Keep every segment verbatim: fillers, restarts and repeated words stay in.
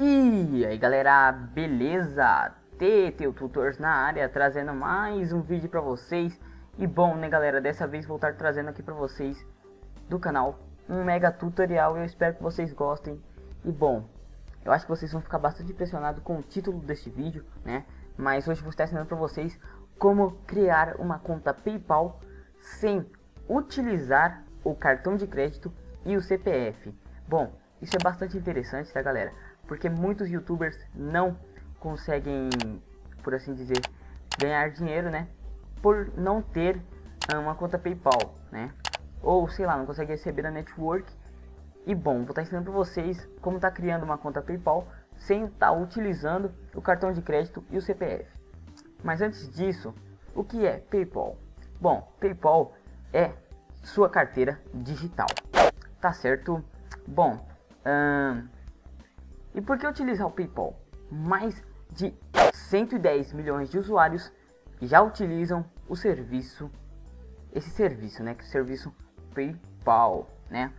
E aí galera, beleza? Teteu Tutors na área, trazendo mais um vídeo pra vocês. E bom, né galera, dessa vez vou estar trazendo aqui pra vocês do canal um mega tutorial. Eu espero que vocês gostem. E bom, eu acho que vocês vão ficar bastante impressionados com o título deste vídeo, né? Mas hoje vou estar ensinando pra vocês como criar uma conta PayPal sem utilizar o cartão de crédito e o C P F. Bom, isso é bastante interessante, tá galera? Porque muitos youtubers não conseguem, por assim dizer, ganhar dinheiro, né? Por não ter uma conta PayPal, né? Ou, sei lá, não consegue receber da network. E bom, vou estar ensinando para vocês como tá criando uma conta PayPal sem estar utilizando o cartão de crédito e o C P F. Mas antes disso, o que é PayPal? Bom, PayPal é sua carteira digital, tá certo? Bom, hum, e por que utilizar o PayPal? Mais de cento e dez milhões de usuários já utilizam o serviço, esse serviço, né? Que é o serviço PayPal, né?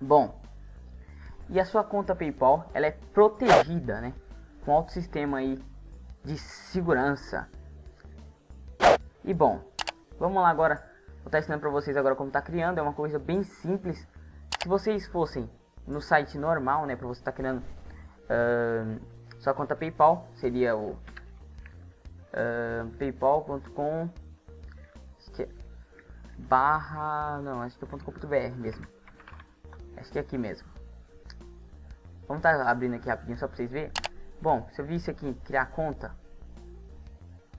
Bom, e a sua conta PayPal, ela é protegida, né? Com alto sistema aí de segurança. E bom, vamos lá agora. Vou estar ensinando para vocês agora como tá criando. É uma coisa bem simples. Se vocês fossem no site normal, né, para você estar tá criando uh, sua conta PayPal, seria o uh, paypal ponto com é barra, não, acho que é ponto com ponto br mesmo, acho que é aqui mesmo. Vamos estar tá abrindo aqui rapidinho só para vocês verem. Bom, se eu vi isso aqui, criar conta,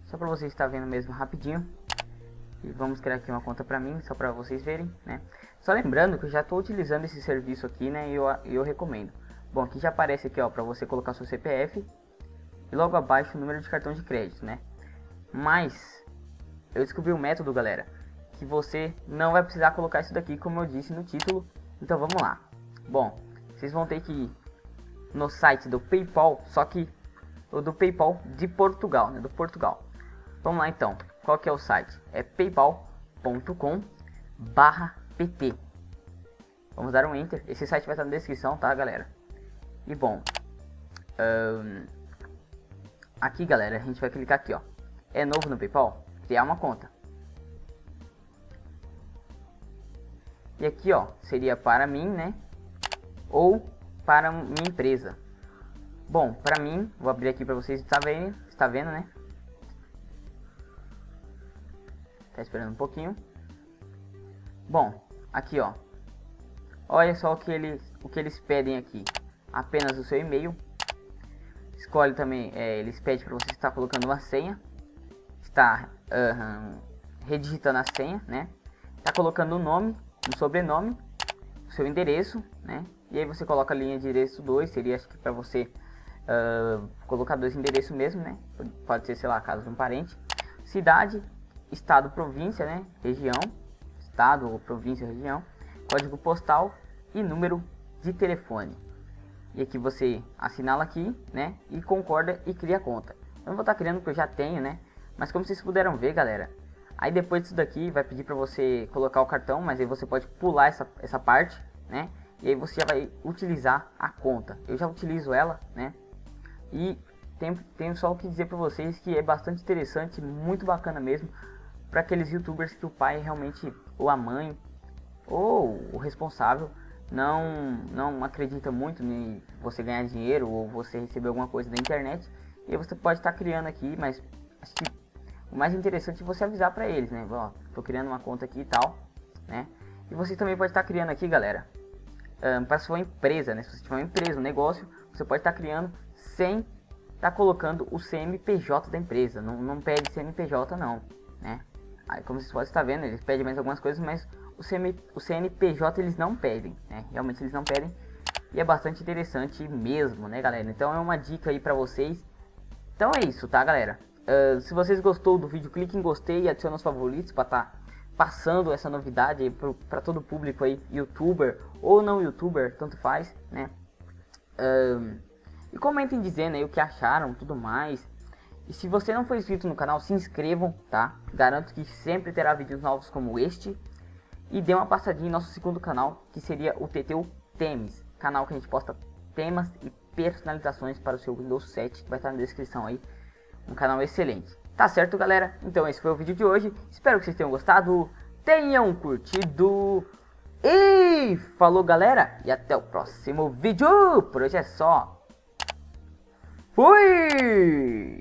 só para vocês estar tá vendo mesmo rapidinho. E vamos criar aqui uma conta para mim, só para vocês verem, né? Só lembrando que eu já estou utilizando esse serviço aqui, né? E eu, eu recomendo. Bom, aqui já aparece aqui, ó, para você colocar seu C P F. E logo abaixo o número de cartão de crédito, né? Mas, eu descobri um método, galera, que você não vai precisar colocar isso daqui, como eu disse no título. Então, vamos lá. Bom, vocês vão ter que ir no site do PayPal, só que o do PayPal de Portugal, né? Do Portugal. Vamos lá, então. Qual que é o site? É paypal ponto com barra pt. Vamos dar um enter. Esse site vai estar na descrição, tá galera? E bom, um, aqui galera, a gente vai clicar aqui, ó. É novo no PayPal? Criar uma conta. E aqui, ó, seria para mim, né? Ou para minha empresa. Bom, para mim, vou abrir aqui para vocês, tá vendo? Está vendo, né? Tá esperando um pouquinho. Bom, aqui ó, olha só o que eles, o que eles pedem aqui. Apenas o seu e-mail. Escolhe também, é, eles pedem para você estar colocando uma senha. Está uh, redigitando a senha, né? Está colocando o nome, o sobrenome, o seu endereço, né? E aí você coloca a linha de endereço dois, seria acho que para você uh, colocar dois endereços mesmo, né? Pode ser, sei lá, casa de um parente. Cidade, estado, província, né? Região, estado ou província, região, código postal e número de telefone. E aqui você assinala aqui, né? E concorda e cria a conta. Eu não vou estar criando porque eu já tenho, né? Mas como vocês puderam ver, galera, aí depois disso daqui vai pedir para você colocar o cartão, mas aí você pode pular essa, essa parte, né? E aí você já vai utilizar a conta. Eu já utilizo ela, né? E tenho, tenho só o que dizer para vocês que é bastante interessante, muito bacana mesmo, para aqueles youtubers que o pai realmente, ou a mãe, ou o responsável, não, não acredita muito em você ganhar dinheiro, ou você receber alguma coisa da internet. E você pode estar tá criando aqui, mas acho que o mais interessante é você avisar para eles, né? Ó, tô criando uma conta aqui e tal, né? E você também pode estar tá criando aqui, galera, um, para sua empresa, né? Se você tiver uma empresa, um negócio, você pode estar tá criando sem estar tá colocando o C N P J da empresa. Não, não pede C N P J não, né? Aí, como vocês podem estar vendo, eles pedem mais algumas coisas, mas o, C M, o C N P J eles não pedem, né? Realmente eles não pedem, e é bastante interessante mesmo, né galera? Então é uma dica aí pra vocês. Então é isso, tá galera? Uh, se vocês gostou do vídeo, clique em gostei e adicione aos favoritos pra estar tá passando essa novidade aí pro, pra todo o público aí, youtuber ou não youtuber, tanto faz, né? Uh, e comentem dizendo aí o que acharam, tudo mais. E se você não foi inscrito no canal, se inscrevam, tá? Garanto que sempre terá vídeos novos como este. E dê uma passadinha em nosso segundo canal, que seria o T T Themes, canal que a gente posta temas e personalizações para o seu Windows sete, vai estar na descrição aí. Um canal excelente. Tá certo, galera? Então esse foi o vídeo de hoje. Espero que vocês tenham gostado, tenham curtido. E falou, galera, e até o próximo vídeo. Por hoje é só. Fui!